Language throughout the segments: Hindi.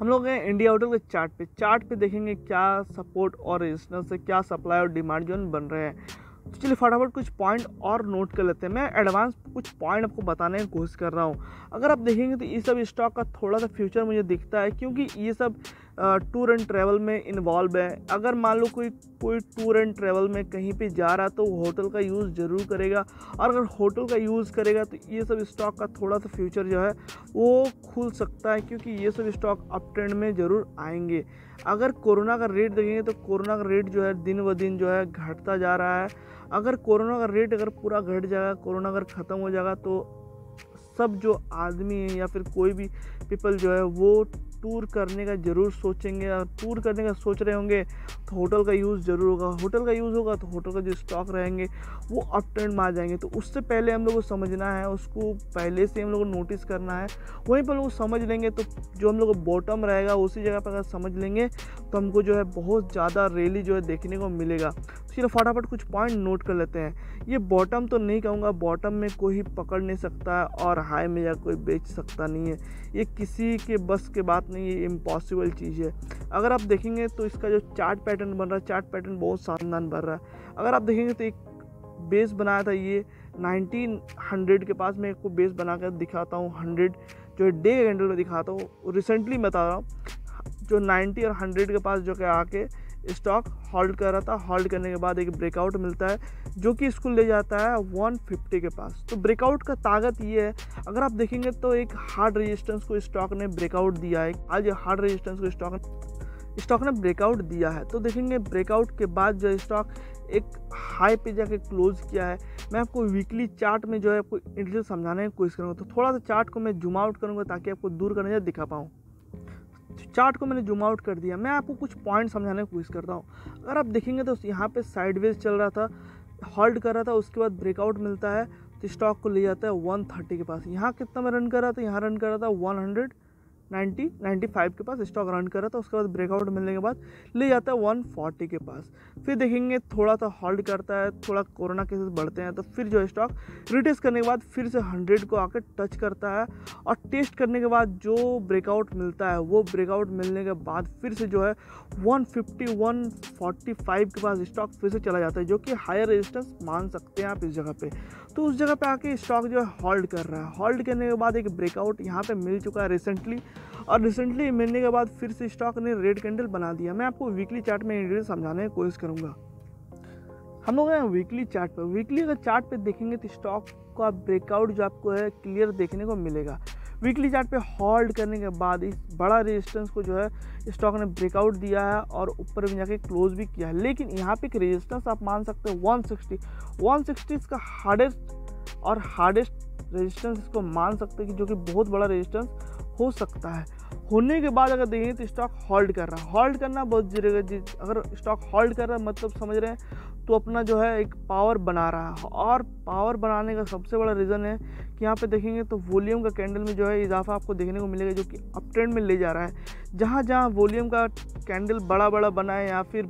हम लोग हैं इंडिया आउटल के चार्ट पे देखेंगे क्या सपोर्ट और रेजिस्टेंस है, क्या सप्लाई और डिमांड जो बन रहे हैं। तो चलिए फटाफट कुछ पॉइंट और नोट कर लेते हैं। मैं एडवांस कुछ पॉइंट आपको बताने की कोशिश कर रहा हूँ। अगर आप देखेंगे तो ये सब स्टॉक का थोड़ा सा फ्यूचर मुझे दिखता है, क्योंकि ये सब टूर एंड ट्रैवल में इन्वॉल्व है। अगर मान लो कोई टूर एंड ट्रैवल में कहीं पे जा रहा तो होटल का यूज़ ज़रूर करेगा, और अगर होटल का यूज़ करेगा तो ये सब स्टॉक का थोड़ा सा फ्यूचर जो है वो खुल सकता है, क्योंकि ये सब स्टॉक अप ट्रेंड में ज़रूर आएंगे। अगर कोरोना का रेट देखेंगे तो कोरोना का रेट जो है दिन ब दिन जो है घटता जा रहा है। अगर कोरोना का रेट अगर पूरा घट जाएगा, कोरोना अगर ख़त्म हो जाएगा, तो सब जो आदमी है या फिर कोई भी पीपल जो है वो टूर करने का ज़रूर सोचेंगे, और टूर करने का सोच रहे होंगे तो होटल का यूज़ ज़रूर होगा। होटल का यूज़ होगा तो होटल का जो स्टॉक रहेंगे वो अप ट्रेंड में आ जाएंगे। तो उससे पहले हम लोग को समझना है, उसको पहले से हम लोग को नोटिस करना है। वहीं पर लोग समझ लेंगे तो जो हम लोग को बॉटम रहेगा उसी जगह पर अगर समझ लेंगे तो हमको जो है बहुत ज़्यादा रैली जो है देखने को मिलेगा। चलो फटाफट कुछ पॉइंट नोट कर लेते हैं। ये बॉटम तो नहीं कहूँगा, बॉटम में कोई पकड़ नहीं सकता और हाई में या कोई बेच सकता नहीं है, ये किसी के बस के बात नहीं है, इम्पॉसिबल चीज़ है। अगर आप देखेंगे तो इसका जो चार्ट पैटर्न बन रहा है, चार्ट पैटर्न बहुत शानदार बन रहा है। अगर आप देखेंगे तो एक बेस बनाया था, ये 1900 के पास मैं इसको बेस बना कर दिखाता हूँ, 100 जो है डे कैंडल में दिखाता हूँ, रिसेंटली बता रहा हूँ, जो 90 और 100 के पास जो कि आके स्टॉक हॉल्ड कर रहा था। हॉल्ड करने के बाद एक ब्रेकआउट मिलता है जो कि इसको ले जाता है 150 के पास। तो ब्रेकआउट का ताकत ये है, अगर आप देखेंगे तो एक हार्ड रेजिस्टेंस को स्टॉक ने ब्रेकआउट दिया है। आज हार्ड रेजिस्टेंस को स्टॉक ने ब्रेकआउट दिया है, तो देखेंगे ब्रेकआउट के बाद जो स्टॉक एक हाई पे जाके क्लोज किया है। मैं आपको वीकली चार्ट में जो है आपको इंटरेस्ट समझाने की कोशिश करूँगा, तो थोड़ा सा चार्ट को मैं जूम आउट करूँगा ताकि आपको दूर करने से दिखा पाऊँ। चार्ट को मैंने जूम आउट कर दिया, मैं आपको कुछ पॉइंट समझाने की कोशिश करता हूँ। अगर आप देखेंगे तो यहाँ पे साइडवेज चल रहा था, हॉल्ड कर रहा था, उसके बाद ब्रेकआउट मिलता है तो स्टॉक को ले जाता है 130 के पास। यहाँ कितना में रन कर रहा था, यहाँ रन कर रहा था 195 के पास स्टॉक रन कर रहा था। उसके बाद ब्रेकआउट मिलने के बाद ले जाता है 140 के पास। फिर देखेंगे थोड़ा सा हॉल्ड करता है, थोड़ा कोरोना केसेस बढ़ते हैं, तो फिर जो स्टॉक रिटेस्ट करने के बाद फिर से 100 को आकर टच करता है, और टेस्ट करने के बाद जो ब्रेकआउट मिलता है वो ब्रेकआउट मिलने के बाद फिर से जो है 145 के पास स्टॉक फिर से चला जाता है, जो कि हायर रेजिस्टेंस मान सकते हैं आप इस जगह पर। तो उस जगह पर आके स्टॉक जो है हॉल्ड कर रहा है। हॉल्ड करने के बाद एक ब्रेकआउट यहाँ पर मिल चुका है रिसेंटली, और रिसेंटली मिलने के बाद फिर से स्टॉक ने रेड कैंडल बना दिया। मैं आपको वीकली चार्ट में इंटरेस्ट समझाने की कोशिश करूँगा। हम लोग हैं वीकली चार्ट पर। वीकली अगर चार्ट पे देखेंगे तो स्टॉक का ब्रेकआउट जो आपको है क्लियर देखने को मिलेगा। वीकली चार्ट पे हॉल्ड करने के बाद इस बड़ा रेजिस्टेंस को जो है स्टॉक ने ब्रेकआउट दिया है और ऊपर भी जाके क्लोज भी किया है, लेकिन यहाँ पे एक रेजिस्टेंस आप मान सकते हैं 160 इसका हार्डेस्ट रेजिस्टेंस इसको मान सकते हैं, कि जो कि बहुत बड़ा रेजिस्टेंस हो सकता है। होने के बाद अगर देखें तो स्टॉक हॉल्ड कर रहा है। हॉल्ड करना बहुत जरूरी है। अगर स्टॉक हॉल्ड कर रहा है मतलब समझ रहे हैं तो अपना जो है एक पावर बना रहा है, और पावर बनाने का सबसे बड़ा रीज़न है कि यहाँ पे देखेंगे तो वॉल्यूम का कैंडल में जो है इजाफा आपको देखने को मिलेगा, जो कि अप ट्रेंड में ले जा रहा है। जहाँ जहाँ वॉल्यूम का कैंडल बड़ा बड़ा बना है या फिर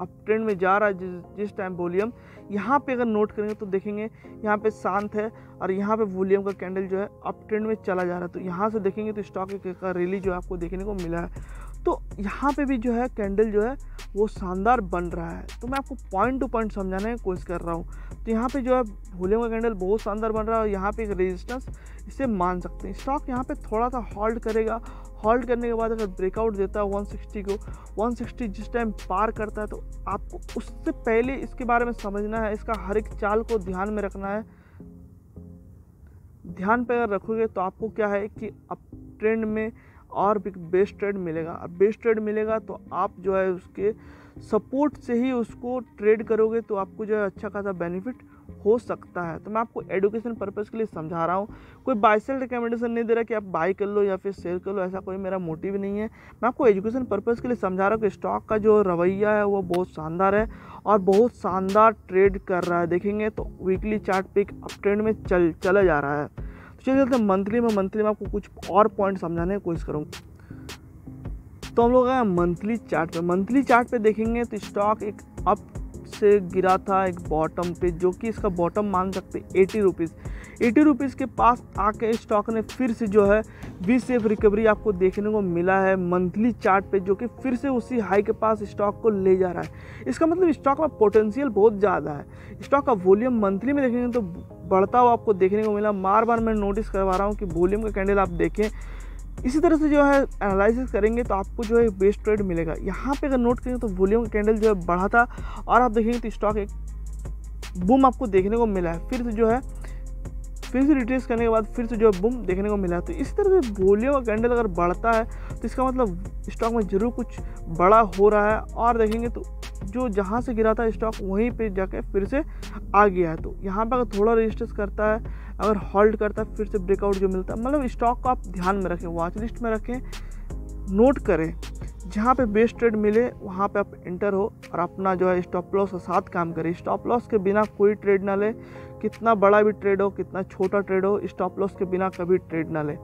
अप ट्रेंड में जा रहा है, जिस टाइम वॉल्यूम यहाँ पे अगर नोट करेंगे तो देखेंगे यहाँ पे शांत है और यहाँ पे वॉल्यूम का कैंडल जो है अप ट्रेंड में चला जा रहा है। तो यहाँ से देखेंगे तो स्टॉक का रैली जो है आपको देखने को मिला है। तो यहाँ पे भी जो है कैंडल जो है वो शानदार बन रहा है। तो मैं आपको पॉइंट टू पॉइंट समझाने की कोशिश कर रहा हूँ। तो यहाँ पे जो है वॉल्यूम का कैंडल बहुत शानदार बन रहा है और यहाँ पे एक रेजिस्टेंस इसे मान सकते हैं। स्टॉक यहाँ पे थोड़ा सा हॉल्ड करेगा। हॉल्ड करने के बाद अगर ब्रेकआउट देता है 160 को, 160 जिस टाइम पार करता है तो आपको उससे पहले इसके बारे में समझना है, इसका हर एक चाल को ध्यान में रखना है। ध्यान पे अगर रखोगे तो आपको क्या है कि अप ट्रेंड में और भी बेस्ट ट्रेड मिलेगा। अब बेस्ट ट्रेड मिलेगा तो आप जो है उसके सपोर्ट से ही उसको ट्रेड करोगे तो आपको जो है अच्छा खासा बेनिफिट हो सकता है। तो मैं आपको एडुकेशन पर्पज़ के लिए समझा रहा हूँ, कोई बाई सेल रिकमेंडेशन नहीं दे रहा कि आप बाई कर लो या फिर सेल कर लो, ऐसा कोई मेरा मोटिव नहीं है। मैं आपको एजुकेशन पर्पज़ के लिए समझा रहा हूँ कि स्टॉक का जो रवैया है वो बहुत शानदार है और बहुत शानदार ट्रेड कर रहा है। देखेंगे तो वीकली चार्ट पे एक अप ट्रेंड में चला जा रहा है। तो चलिए चलते मंथली में आपको कुछ और पॉइंट समझाने की कोशिश करूँगा। तो हम लोग हैं मंथली चार्ट पे। मंथली चार्ट पे देखेंगे तो स्टॉक एक अप से गिरा था एक बॉटम पे, जो कि इसका बॉटम मान सकते 80 रुपीज़। 80 रुपीज़ के पास आके स्टॉक ने फिर से जो है V-शेप रिकवरी आपको देखने को मिला है मंथली चार्ट पे, जो कि फिर से उसी हाई के पास स्टॉक को ले जा रहा है। इसका मतलब स्टॉक का पोटेंशियल बहुत ज़्यादा है। स्टॉक का वॉल्यूम मंथली में देखेंगे तो बढ़ता हुआ आपको देखने को मिला। बार बार मैं नोटिस करवा रहा हूँ कि वॉल्यूम का कैंडल आप देखें। इसी तरह से जो है एनालिसिस करेंगे तो आपको जो है बेस्ट ट्रेड मिलेगा। यहाँ पे अगर नोट करेंगे तो वॉल्यूम का कैंडल जो है बढ़ा था और आप देखेंगे तो स्टॉक एक बूम आपको देखने को मिला है, फिर से जो है फिर से रिट्रेस करने के बाद फिर से जो है बूम देखने को मिला है। तो इस तरह से वॉल्यूम का कैंडल अगर बढ़ता है तो इसका मतलब स्टॉक में ज़रूर कुछ बड़ा हो रहा है। और देखेंगे तो जो जहाँ से गिरा था स्टॉक वहीं पे जाके फिर से आ गया है। तो यहाँ पे अगर थोड़ा रेजिस्टेंस करता है, अगर होल्ड करता है, फिर से ब्रेकआउट जो मिलता है, मतलब स्टॉक को आप ध्यान में रखें, वॉच लिस्ट में रखें, नोट करें। जहाँ पे बेस्ट ट्रेड मिले वहाँ पे आप एंटर हो और अपना जो है स्टॉप लॉस के साथ काम करें। स्टॉप लॉस के बिना कोई ट्रेड ना ले, कितना बड़ा भी ट्रेड हो, कितना छोटा ट्रेड हो, स्टॉप लॉस के बिना कभी ट्रेड ना ले।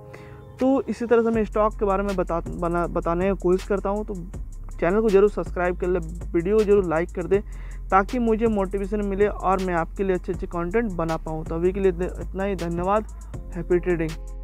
तो इसी तरह से मैं स्टॉक के बारे में बताने की कोशिश करता हूँ। तो चैनल को जरूर सब्सक्राइब कर ले, वीडियो जरूर लाइक कर दे ताकि मुझे मोटिवेशन मिले और मैं आपके लिए अच्छे अच्छे कंटेंट बना पाऊँ। तो अभी के लिए इतना ही, धन्यवाद। Happy trading.